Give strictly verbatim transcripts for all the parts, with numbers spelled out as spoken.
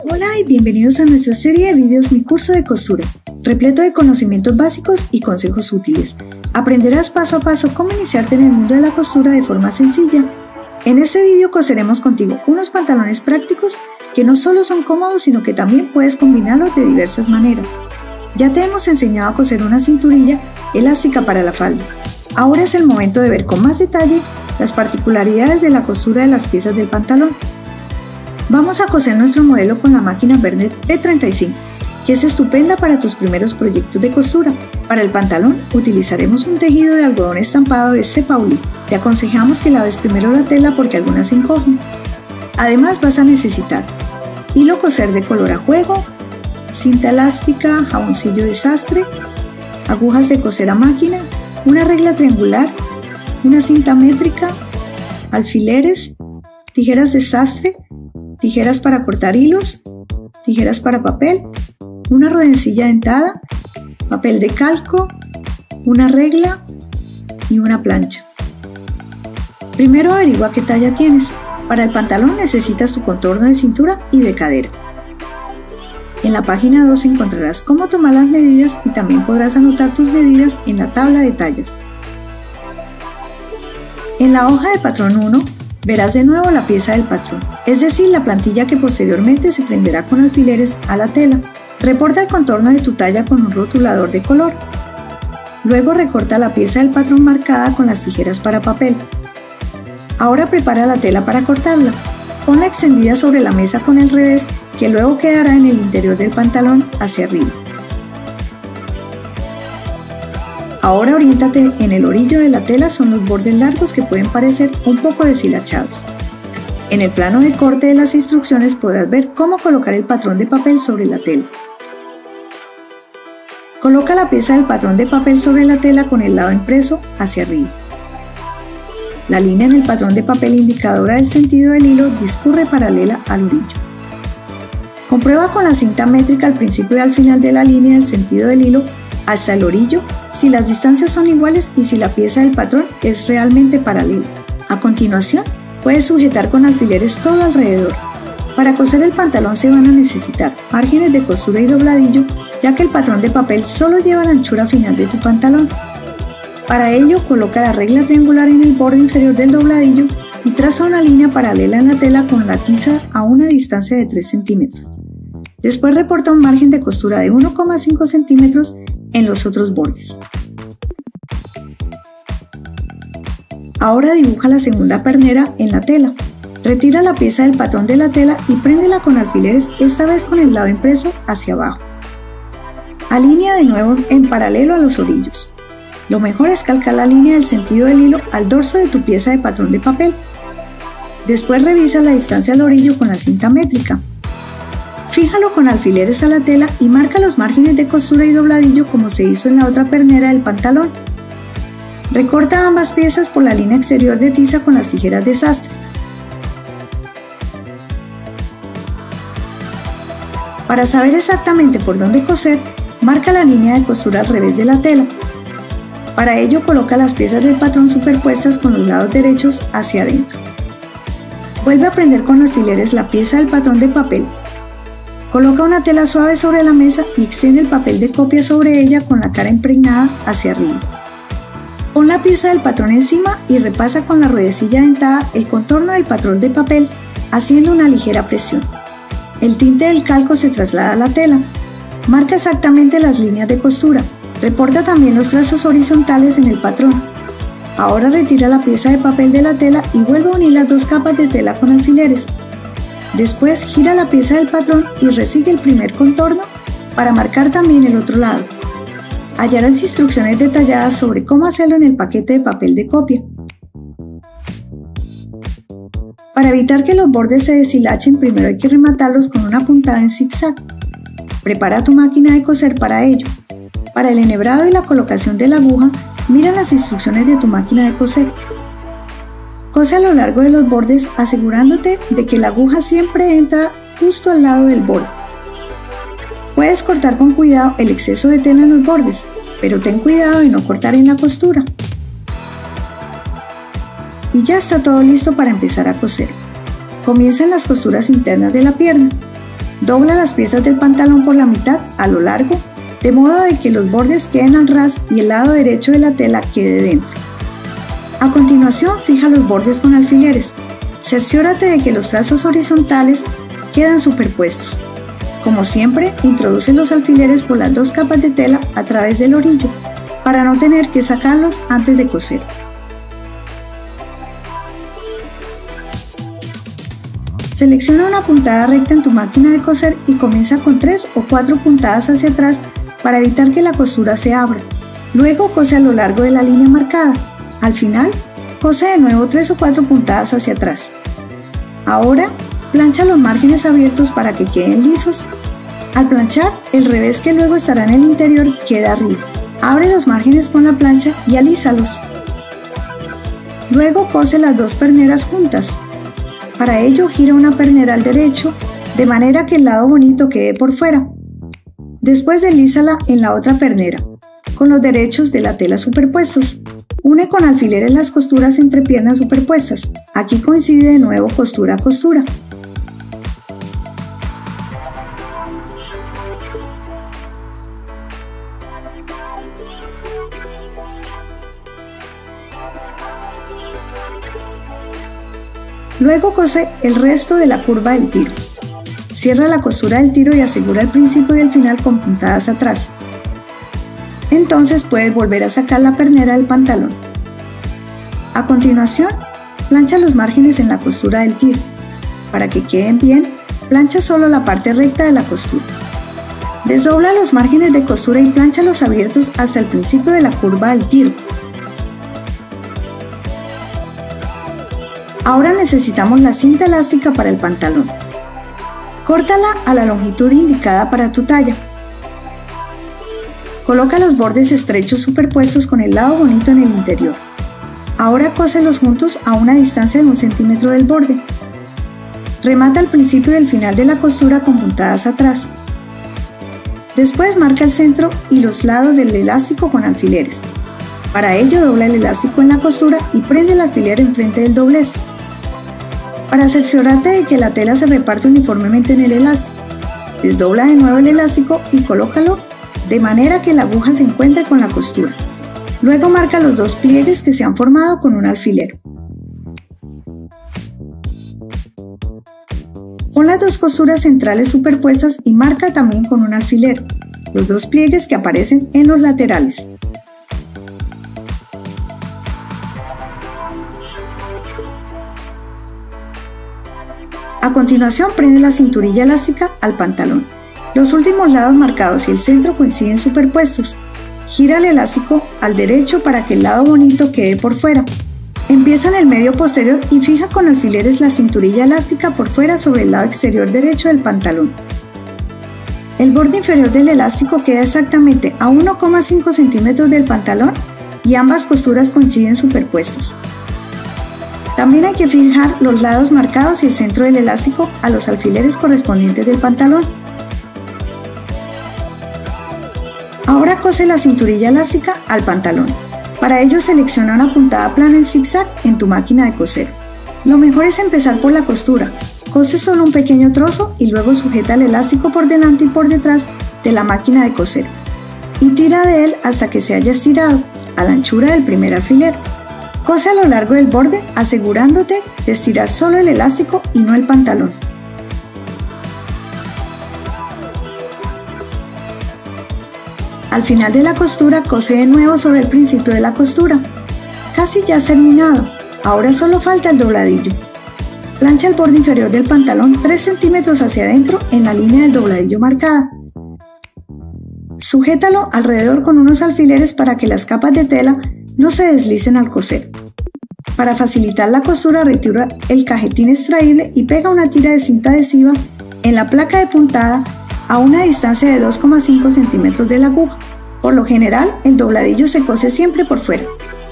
Hola y bienvenidos a nuestra serie de videos Mi Curso de Costura, repleto de conocimientos básicos y consejos útiles. Aprenderás paso a paso cómo iniciarte en el mundo de la costura de forma sencilla. En este video coseremos contigo unos pantalones prácticos que no solo son cómodos, sino que también puedes combinarlos de diversas maneras. Ya te hemos enseñado a coser una cinturilla elástica para la falda. Ahora es el momento de ver con más detalle las particularidades de la costura de las piezas del pantalón. Vamos a coser nuestro modelo con la máquina Bernet P treinta y cinco, que es estupenda para tus primeros proyectos de costura. Para el pantalón utilizaremos un tejido de algodón estampado de Cepaulí. Te aconsejamos que laves primero la tela porque algunas se encogen. Además vas a necesitar hilo coser de color a juego, cinta elástica, jaboncillo de sastre, agujas de coser a máquina, una regla triangular, una cinta métrica, alfileres, tijeras de sastre, tijeras para cortar hilos, tijeras para papel, una ruedecilla dentada, papel de calco, una regla y una plancha. Primero averigua qué talla tienes. Para el pantalón necesitas tu contorno de cintura y de cadera. En la página dos encontrarás cómo tomar las medidas y también podrás anotar tus medidas en la tabla de tallas. En la hoja de patrón uno verás de nuevo la pieza del patrón, es decir, la plantilla que posteriormente se prenderá con alfileres a la tela. Reporta el contorno de tu talla con un rotulador de color. Luego recorta la pieza del patrón marcada con las tijeras para papel. Ahora prepara la tela para cortarla. Ponla extendida sobre la mesa con el revés, que luego quedará en el interior del pantalón hacia arriba. Ahora oriéntate en el orillo de la tela, son los bordes largos que pueden parecer un poco deshilachados. En el plano de corte de las instrucciones podrás ver cómo colocar el patrón de papel sobre la tela. Coloca la pieza del patrón de papel sobre la tela con el lado impreso hacia arriba. La línea en el patrón de papel indicadora del sentido del hilo discurre paralela al orillo. Comprueba con la cinta métrica al principio y al final de la línea del sentido del hilo hasta el orillo si las distancias son iguales y si la pieza del patrón es realmente paralela. A continuación, puedes sujetar con alfileres todo alrededor. Para coser el pantalón se van a necesitar márgenes de costura y dobladillo, ya que el patrón de papel solo lleva la anchura final de tu pantalón. Para ello, coloca la regla triangular en el borde inferior del dobladillo y traza una línea paralela en la tela con la tiza a una distancia de tres centímetros. Después reporta un margen de costura de uno coma cinco centímetros en los otros bordes. Ahora dibuja la segunda pernera en la tela. Retira la pieza del patrón de la tela y préndela con alfileres, esta vez con el lado impreso hacia abajo. Alinea de nuevo en paralelo a los orillos. Lo mejor es calcar la línea del sentido del hilo al dorso de tu pieza de patrón de papel. Después revisa la distancia al orillo con la cinta métrica. Fíjalo con alfileres a la tela y marca los márgenes de costura y dobladillo como se hizo en la otra pernera del pantalón. Recorta ambas piezas por la línea exterior de tiza con las tijeras de sastre. Para saber exactamente por dónde coser, marca la línea de costura al revés de la tela. Para ello, coloca las piezas del patrón superpuestas con los lados derechos hacia adentro. Vuelve a prender con alfileres la pieza del patrón de papel. Coloca una tela suave sobre la mesa y extiende el papel de copia sobre ella con la cara impregnada hacia arriba. Pon la pieza del patrón encima y repasa con la ruedecilla dentada el contorno del patrón de papel haciendo una ligera presión. El tinte del calco se traslada a la tela. Marca exactamente las líneas de costura. Reporta también los trazos horizontales en el patrón. Ahora retira la pieza de papel de la tela y vuelve a unir las dos capas de tela con alfileres. Después gira la pieza del patrón y resigue el primer contorno para marcar también el otro lado. Hallarás instrucciones detalladas sobre cómo hacerlo en el paquete de papel de copia. Para evitar que los bordes se deshilachen, primero hay que rematarlos con una puntada en zigzag. Prepara tu máquina de coser para ello. Para el enhebrado y la colocación de la aguja, mira las instrucciones de tu máquina de coser. Cose a lo largo de los bordes asegurándote de que la aguja siempre entra justo al lado del borde. Puedes cortar con cuidado el exceso de tela en los bordes, pero ten cuidado de no cortar en la costura. y ya está todo listo para empezar a coser. Comienzan las costuras internas de la pierna. Dobla las piezas del pantalón por la mitad a lo largo, de modo de que los bordes queden al ras y el lado derecho de la tela quede dentro. A continuación, fija los bordes con alfileres. Cerciórate de que los trazos horizontales quedan superpuestos. Como siempre, introduce los alfileres por las dos capas de tela a través del orillo, para no tener que sacarlos antes de coser. Selecciona una puntada recta en tu máquina de coser y comienza con tres o cuatro puntadas hacia atrás para evitar que la costura se abra. Luego cose a lo largo de la línea marcada. Al final, cose de nuevo tres o cuatro puntadas hacia atrás. Ahora, plancha los márgenes abiertos para que queden lisos. Al planchar, el revés que luego estará en el interior queda arriba. Abre los márgenes con la plancha y alízalos. Luego cose las dos perneras juntas. Para ello, gira una pernera al derecho, de manera que el lado bonito quede por fuera. Después deslízala en la otra pernera, con los derechos de la tela superpuestos. Une con alfileres las costuras entre piernas superpuestas. Aquí coincide de nuevo costura a costura. Luego cose el resto de la curva del tiro. Cierra la costura del tiro y asegura el principio y el final con puntadas atrás. Entonces puedes volver a sacar la pernera del pantalón. A continuación, plancha los márgenes en la costura del tiro. Para que queden bien, plancha solo la parte recta de la costura. Desdobla los márgenes de costura y plánchalos abiertos hasta el principio de la curva del tiro. Ahora necesitamos la cinta elástica para el pantalón. Córtala a la longitud indicada para tu talla. Coloca los bordes estrechos superpuestos con el lado bonito en el interior. Ahora cóselos juntos a una distancia de un centímetro del borde. Remata el principio y el final de la costura con puntadas atrás. Después marca el centro y los lados del elástico con alfileres. Para ello, dobla el elástico en la costura y prende el alfiler enfrente del doblez. Para cerciorarte de que la tela se reparte uniformemente en el elástico, desdobla de nuevo el elástico y colócalo de manera que la aguja se encuentre con la costura. Luego marca los dos pliegues que se han formado con un alfiler. Pon las dos costuras centrales superpuestas y marca también con un alfiler los dos pliegues que aparecen en los laterales. A continuación, prende la cinturilla elástica al pantalón. Los últimos lados marcados y el centro coinciden superpuestos. Gira el elástico al derecho para que el lado bonito quede por fuera. Empieza en el medio posterior y fija con alfileres la cinturilla elástica por fuera sobre el lado exterior derecho del pantalón. El borde inferior del elástico queda exactamente a uno coma cinco centímetros del pantalón y ambas costuras coinciden superpuestas. También hay que fijar los lados marcados y el centro del elástico a los alfileres correspondientes del pantalón. Ahora cose la cinturilla elástica al pantalón. Para ello, selecciona una puntada plana en zigzag en tu máquina de coser. Lo mejor es empezar por la costura. Cose solo un pequeño trozo y luego sujeta el elástico por delante y por detrás de la máquina de coser. Y tira de él hasta que se haya estirado a la anchura del primer alfiler. Cose a lo largo del borde, asegurándote de estirar solo el elástico y no el pantalón. Al final de la costura, cose de nuevo sobre el principio de la costura. Casi ya has terminado, ahora solo falta el dobladillo. Plancha el borde inferior del pantalón tres centímetros hacia adentro en la línea del dobladillo marcada. Sujétalo alrededor con unos alfileres para que las capas de tela no se deslicen al coser. Para facilitar la costura, retira el cajetín extraíble y pega una tira de cinta adhesiva en la placa de puntada a una distancia de dos coma cinco centímetros de la aguja. Por lo general, el dobladillo se cose siempre por fuera,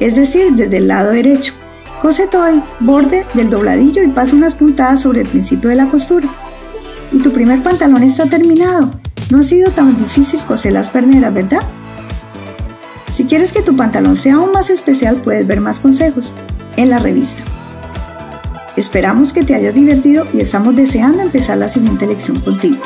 es decir, desde el lado derecho. Cose todo el borde del dobladillo y pasa unas puntadas sobre el principio de la costura. Y tu primer pantalón está terminado. No ha sido tan difícil coser las perneras, ¿verdad? Si quieres que tu pantalón sea aún más especial, puedes ver más consejos en la revista. Esperamos que te hayas divertido y estamos deseando empezar la siguiente lección contigo.